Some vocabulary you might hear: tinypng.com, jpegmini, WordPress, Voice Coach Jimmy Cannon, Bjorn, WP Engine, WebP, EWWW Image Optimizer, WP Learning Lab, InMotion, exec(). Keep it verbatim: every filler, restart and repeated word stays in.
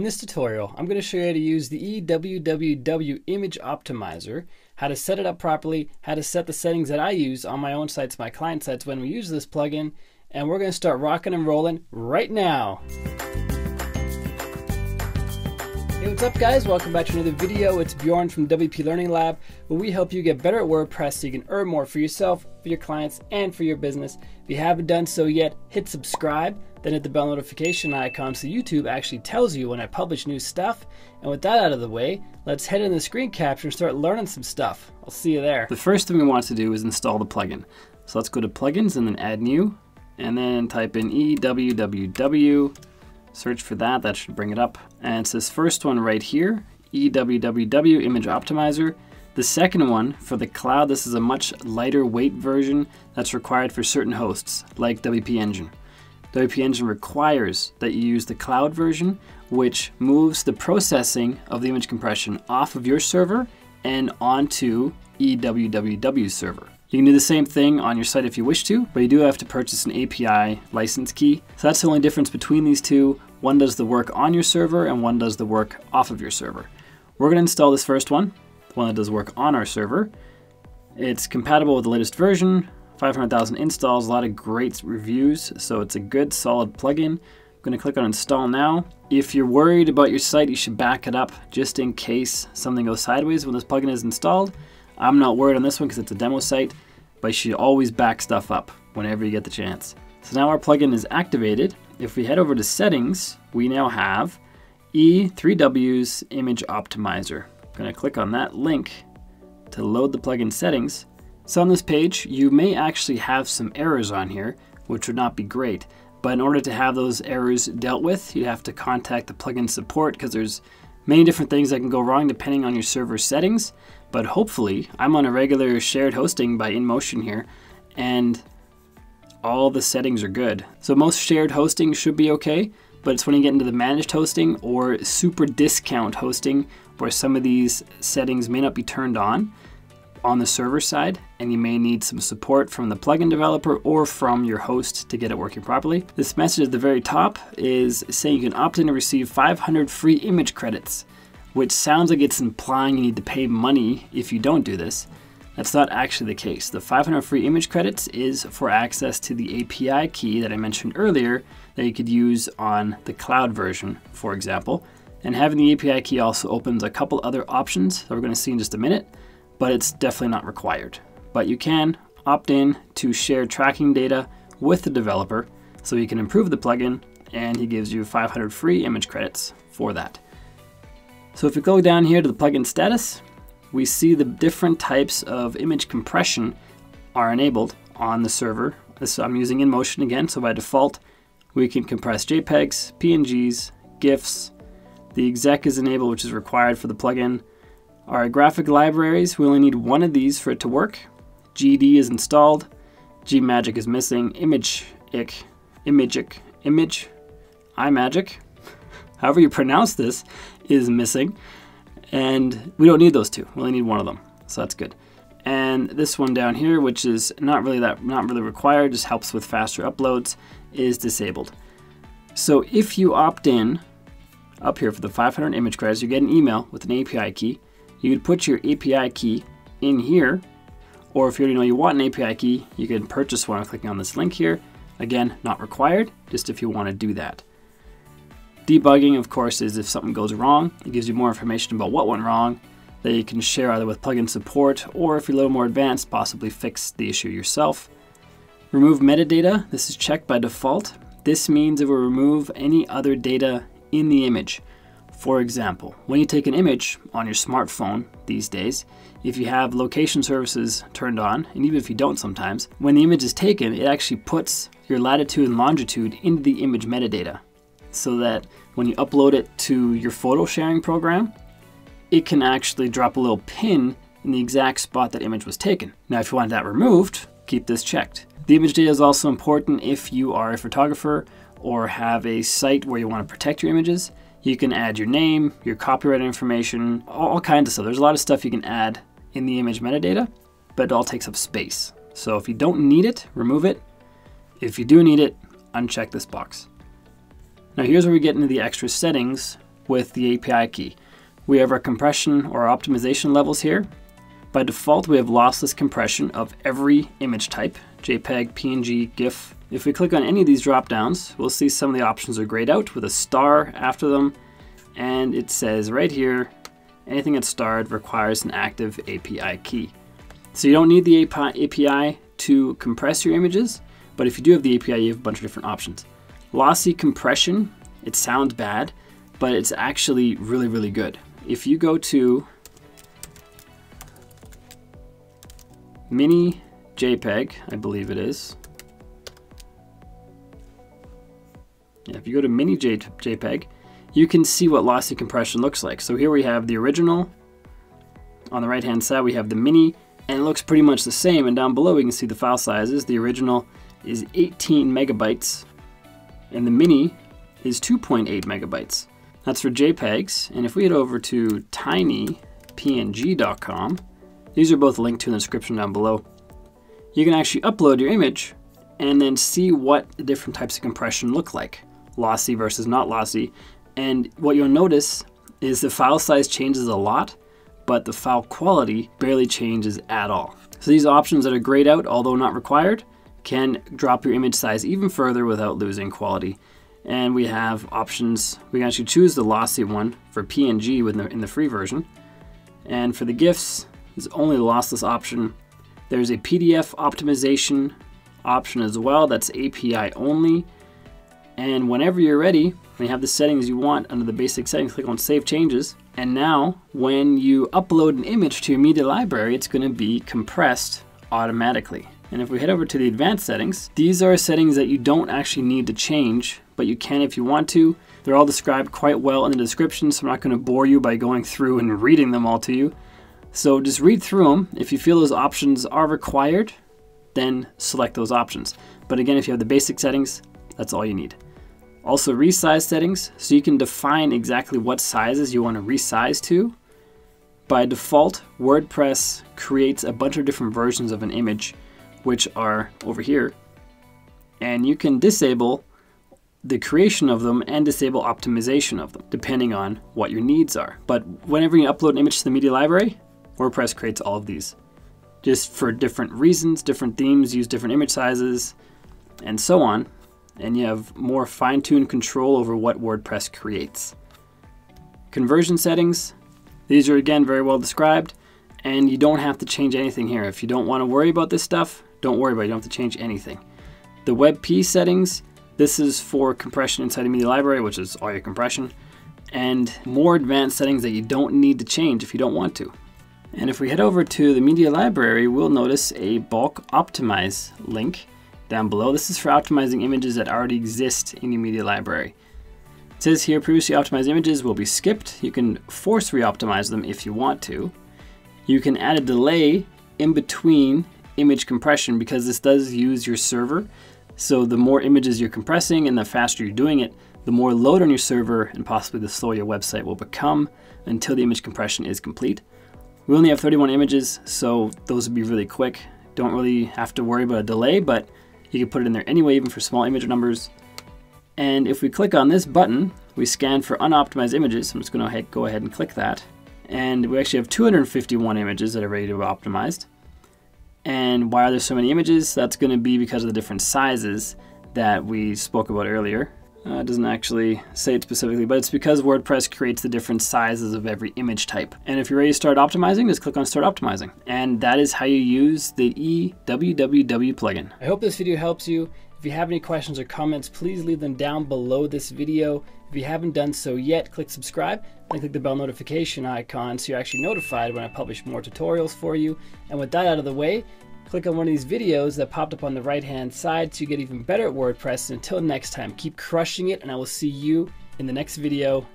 In this tutorial, I'm going to show you how to use the E W W W Image Optimizer, how to set it up properly, how to set the settings that I use on my own sites, my client sites when we use this plugin, and we're going to start rocking and rolling right now. Hey, what's up guys? Welcome back to another video. It's Bjorn from W P Learning Lab, where we help you get better at WordPress so you can earn more for yourself, for your clients, and for your business. If you haven't done so yet, hit subscribe, then hit the bell notification icon so YouTube actually tells you when I publish new stuff. And with that out of the way, let's head in the screen capture and start learning some stuff. I'll see you there. The first thing we want to do is install the plugin. So let's go to plugins and then add new, and then type in E W W W. Search for that, that should bring it up. And it's this first one right here, E W W W Image Optimizer. The second one for the cloud, this is a much lighter weight version that's required for certain hosts, like W P Engine. W P Engine requires that you use the cloud version, which moves the processing of the image compression off of your server and onto E W W W server. You can do the same thing on your site if you wish to, but you do have to purchase an A P I license key. So that's the only difference between these two. One does the work on your server and one does the work off of your server. We're going to install this first one, the one that does work on our server. It's compatible with the latest version, five hundred thousand installs, a lot of great reviews, so it's a good solid plugin. I'm going to click on install now. If you're worried about your site, you should back it up just in case something goes sideways when this plugin is installed. I'm not worried on this one because it's a demo site, but you should always back stuff up whenever you get the chance. So now our plugin is activated. If we head over to settings, we now have E W W W Image Optimizer. I'm going to click on that link to load the plugin settings. So on this page, you may actually have some errors on here, which would not be great. But in order to have those errors dealt with, you have to contact the plugin support because there's many different things that can go wrong depending on your server settings, but hopefully I'm on a regular shared hosting by InMotion here and all the settings are good. So most shared hosting should be okay, but it's when you get into the managed hosting or super discount hosting where some of these settings may not be turned on on the server side and you may need some support from the plugin developer or from your host to get it working properly. This message at the very top is saying you can opt in to receive five hundred free image credits, which sounds like it's implying you need to pay money if you don't do this. That's not actually the case. The five hundred free image credits is for access to the A P I key that I mentioned earlier that you could use on the cloud version, for example. And having the A P I key also opens a couple other options that we're going to see in just a minute, but it's definitely not required. But you can opt in to share tracking data with the developer so you can improve the plugin, and he gives you five hundred free image credits for that. So if we go down here to the plugin status, we see the different types of image compression are enabled on the server. So I'm using InMotion again, so by default, we can compress JPEGs, P N Gs, GIFs. The exec is enabled, which is required for the plugin. Our graphic libraries, we only need one of these for it to work. G D is installed, Gmagic is missing, ImageIc, ImageIc, Image, iMagic, however you pronounce this, is missing. And we don't need those two, we only need one of them, so that's good. And this one down here, which is not really that, not really required, just helps with faster uploads, is disabled. So if you opt in up here for the five hundred image credits, you get an email with an A P I key. You could put your A P I key in here, or if you already know you want an A P I key, you can purchase one by clicking on this link here. Again, not required, just if you want to do that. Debugging, of course, is if something goes wrong. It gives you more information about what went wrong that you can share either with plugin support, or if you're a little more advanced, possibly fix the issue yourself. Remove metadata. This is checked by default. This means it will remove any other data in the image. For example, when you take an image on your smartphone these days, if you have location services turned on, and even if you don't sometimes, when the image is taken, it actually puts your latitude and longitude into the image metadata so that when you upload it to your photo sharing program, it can actually drop a little pin in the exact spot that image was taken. Now, if you want that removed, keep this checked. The image data is also important if you are a photographer or have a site where you want to protect your images. You can add your name, your copyright information, all kinds of stuff. There's a lot of stuff you can add in the image metadata, but it all takes up space. So if you don't need it, remove it. If you do need it, uncheck this box. Now here's where we get into the extra settings with the A P I key. We have our compression or optimization levels here. By default, we have lossless compression of every image type, JPEG, P N G, GIF. If we click on any of these drop downs, we'll see some of the options are grayed out with a star after them. And it says right here, anything that's starred requires an active A P I key. So you don't need the A P I to compress your images, but if you do have the A P I, you have a bunch of different options. Lossy compression, it sounds bad, but it's actually really, really good. If you go to mini JPEG, I believe it is. Yeah, if you go to mini JPEG, you can see what lossy compression looks like. So here we have the original. On the right-hand side, we have the mini, and it looks pretty much the same. And down below, we can see the file sizes. The original is eighteen megabytes, and the mini is two point eight megabytes. That's for JPEGs. And if we head over to tiny p n g dot com, these are both linked to in the description down below. You can actually upload your image and then see what the different types of compression look like, lossy versus not lossy. And what you'll notice is the file size changes a lot, but the file quality barely changes at all. So these options that are grayed out, although not required, can drop your image size even further without losing quality. And we have options. We can actually choose the lossy one for P N G within the, in the free version. And for the GIFs, it's only the lossless option. There's a P D F optimization option as well. That's A P I only. And whenever you're ready, when you have the settings you want under the basic settings, click on Save Changes. And now when you upload an image to your media library, it's going to be compressed automatically. And if we head over to the advanced settings, these are settings that you don't actually need to change, but you can if you want to. They're all described quite well in the description, so I'm not going to bore you by going through and reading them all to you. So just read through them. If you feel those options are required, then select those options. But again, if you have the basic settings, that's all you need. Also, resize settings. So you can define exactly what sizes you want to resize to. By default, WordPress creates a bunch of different versions of an image, which are over here. And you can disable the creation of them and disable optimization of them, depending on what your needs are. But whenever you upload an image to the media library, WordPress creates all of these. Just for different reasons, different themes, use different image sizes, and so on. And you have more fine-tuned control over what WordPress creates. Conversion settings. These are, again, very well described. And you don't have to change anything here. If you don't want to worry about this stuff, don't worry about it. You don't have to change anything. The WebP settings. This is for compression inside the media library, which is all your compression, and more advanced settings that you don't need to change if you don't want to. And if we head over to the media library, we'll notice a bulk optimize link down below. This is for optimizing images that already exist in your media library. It says here, previously optimized images will be skipped. You can force re-optimize them if you want to. You can add a delay in between image compression because this does use your server. So the more images you're compressing and the faster you're doing it, the more load on your server and possibly the slower your website will become until the image compression is complete. We only have thirty-one images, so those would be really quick. Don't really have to worry about a delay, but you can put it in there anyway, even for small image numbers. And if we click on this button, we scan for unoptimized images. I'm just going to go ahead and click that. And we actually have two hundred fifty-one images that are ready to be optimized. And why are there so many images? That's going to be because of the different sizes that we spoke about earlier. Uh, it doesn't actually say it specifically, but it's because WordPress creates the different sizes of every image type. And if you're ready to start optimizing, just click on Start Optimizing. And that is how you use the E W W W plugin. I hope this video helps you. If you have any questions or comments, please leave them down below this video. If you haven't done so yet, click subscribe and click the bell notification icon so you're actually notified when I publish more tutorials for you. And with that out of the way, click on one of these videos that popped up on the right-hand side so you get even better at WordPress. And until next time, keep crushing it, and I will see you in the next video.